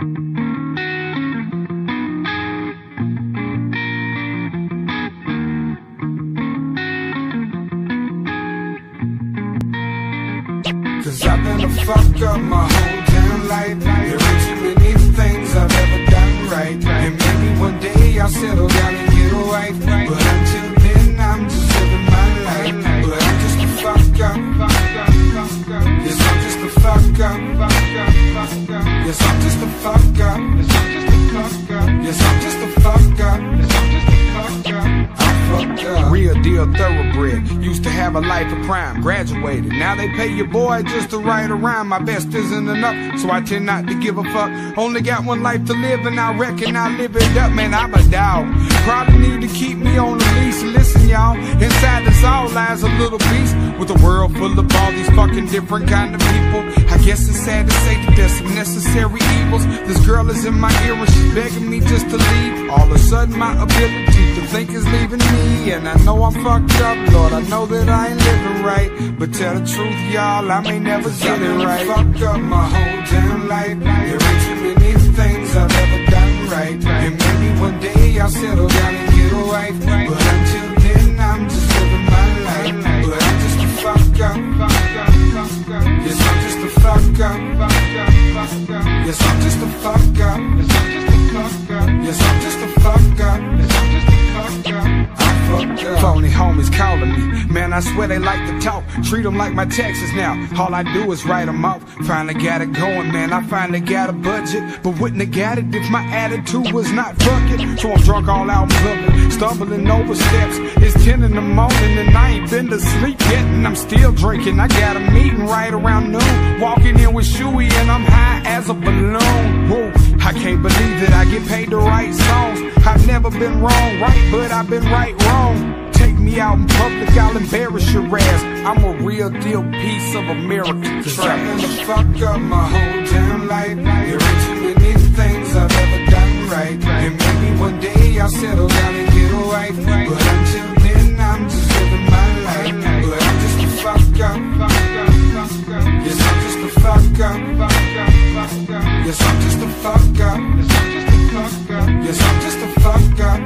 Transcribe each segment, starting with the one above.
'Cause I've been a fuck up my whole damn life. There ain't too many things I've ever gotten right. And maybe one day I'll settle down and get a wife. But until then I'm just living my life. But I'm just a fuck up. Yes, I'm just a fuck up. Yes, I'm just a fuck up. Yes, I'm just a fuck up. I'm fucked up. Real deal thoroughbred. Used to have a life of crime, graduated. Now they pay your boy just to write a rhyme. My best isn't enough, so I tend not to give a fuck. Only got one life to live, and I reckon I live it up. Man, I'm a dog. Probably need to keep me on the leash. Listen, y'all, inside us all lies a little beast, with a world full of all these fucking different kind of people. I guess it's sad to say that there's some necessary evils. This girl is in my ear and she's begging me just to leave. All of a sudden my ability to think is leaving me, and I know I'm fucked up, Lord, I know that I ain't living right. But tell the truth, y'all, I may never get it right. Fucked up my whole damn life. There ain't too many things I've ever gotten right. And maybe one day I'll settle down and get a wife. But until then I'm just living my life. But I'm just a fuck up. Yes, I'm just a fuck up. Yes, I'm just a fuck up. Yes, I'm just a fuck up. Phony homies calling me, man, I swear they like to talk. Treat them like my taxes now, all I do is write them off. Finally got it going, man, I finally got a budget. But wouldn't have got it if my attitude was not fuck it. So I'm drunk all out in public, stumbling over steps. It's 10 in the morning and I ain't been to sleep yet, and I'm still drinking. I got a meeting right around noon, walking in with Shuey and I'm high as a balloon. Whoa, I can't believe that I get paid to write songs. I've never been wrong, right, but I've been right wrong. Take me out in public, I'll embarrass your ass. I'm a real deal piece of American trash. I'm gonna fuck up my whole damn life. There ain't too many things I've ever gotten right. And maybe one day I'll settle down and get a wife. But until then I'm just living my life. But I'm just a fuck up. Yes, I'm just a fuck up. Yes, I'm just a fuck up. Yes, I'm just a fuck up.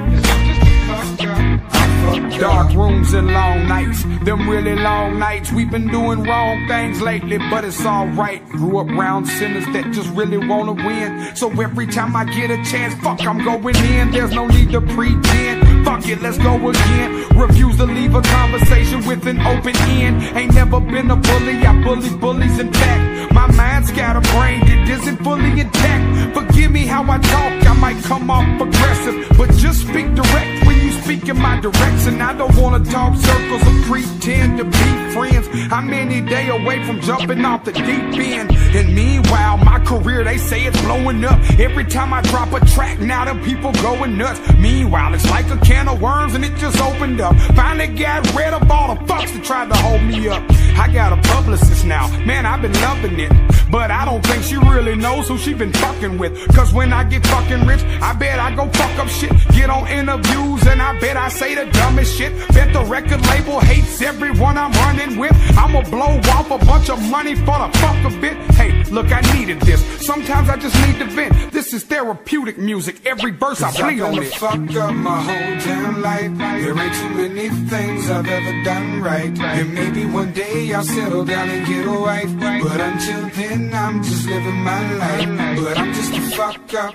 Dark rooms and long nights, them really long nights. We've been doing wrong things lately, but it's alright. Grew up round sinners that just really wanna win. So every time I get a chance, fuck, I'm going in. There's no need to pretend, fuck it, let's go again. Refuse to leave a conversation with an open end. Ain't never been a bully, I bully bullies in fact. My mind's got a brain that isn't fully intact. Forgive me how I talk, I might come off aggressive, but just speak direct when you speak in my direction. I don't wanna talk circles or pretend to be friends. I'm any day away from jumping off the deep end. And meanwhile, my career, they say it's blowing up. Every time I drop a track, now the people going nuts. Meanwhile, it's like a can of worms and it just opened up. Finally got rid of all the fucks that tried to hold me up. I got a publicist now, man, I've been loving it. But I don't think she really knows who she been fucking with. 'Cause when I get fucking rich, I bet I go fuck up shit. Get on interviews and I bet I say the dumbest shit. Bet the record label hates everyone I'm running with. I'ma blow off a bunch of money for the fuck of it. Hey, look, I needed this. Sometimes I just need to vent. This is therapeutic music. Every verse I bleed on it. Fuck up my whole damn life. There ain't too many things I've ever done right. And maybe one day I'll settle down and get a wife. But until then I'm just living my life. But I'm just a fuck up.